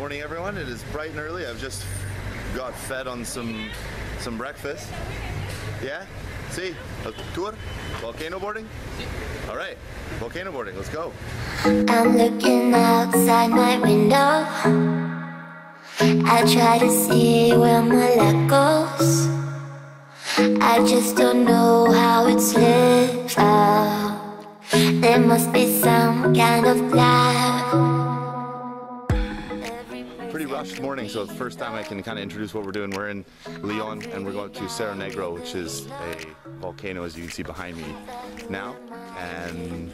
Morning everyone, it is bright and early. I've just got fed on some breakfast. Yeah? See? A tour? Volcano boarding? Alright, volcano boarding, let's go. I'm looking outside my window. I try to see where my light goes. I just don't know how it's lived out. There must be some kind of light. Rushed morning, so it's the first time I can kind of introduce what we're doing. We're in Leon and we're going to Cerro Negro, which is a volcano, as you can see behind me now, and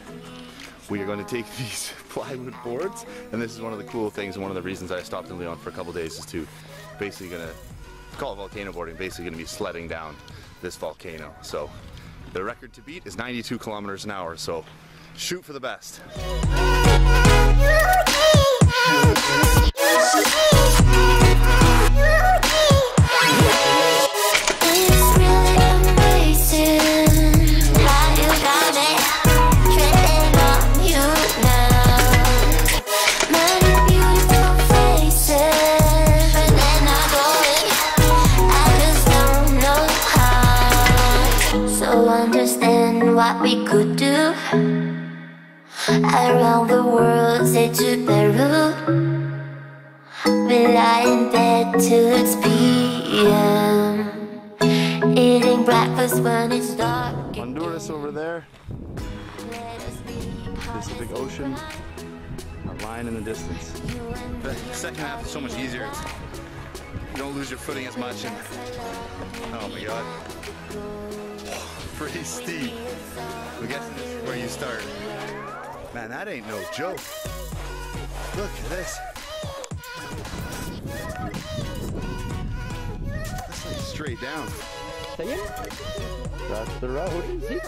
we are going to take these plywood boards. And this is one of the cool things and one of the reasons I stopped in Leon for a couple days is to basically gonna call it volcano boarding, basically gonna be sledding down this volcano. So the record to beat is 92 kilometers an hour, so shoot for the best. What we could do around the world, say to Peru. We lie in bed till it's PM, eating breakfast when it's dark. Honduras over there, Pacific Ocean, a line in the distance. The second half is so much easier. You don't lose your footing as much. And oh my god. Pretty steep. I'm guessing this is where you start. Man, that ain't no joke. Look at this. That's like straight down. That's the road.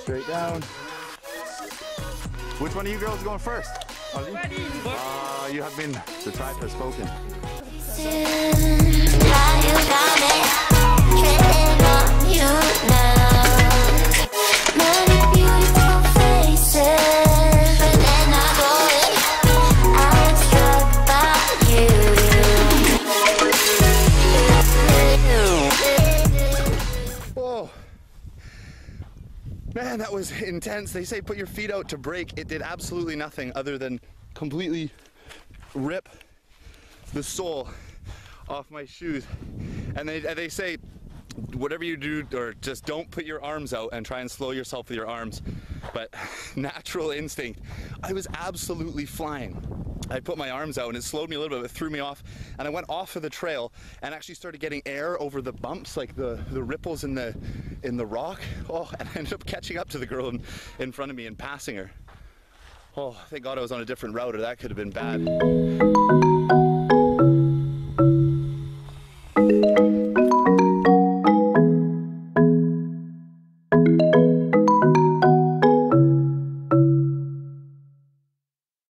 Straight down. Which one of you girls is going first? You have been. The tribe has spoken. Man, that was intense. They say put your feet out to brake. It did absolutely nothing other than completely rip the sole off my shoes. And they say whatever you do, or just don't put your arms out and try and slow yourself with your arms. But natural instinct, I was absolutely flying. I put my arms out and it slowed me a little bit, but it threw me off, and I went off of the trail and actually started getting air over the bumps, like the ripples in the rock. Oh, and I ended up catching up to the girl in front of me and passing her. Oh, thank God I was on a different route, or that could have been bad.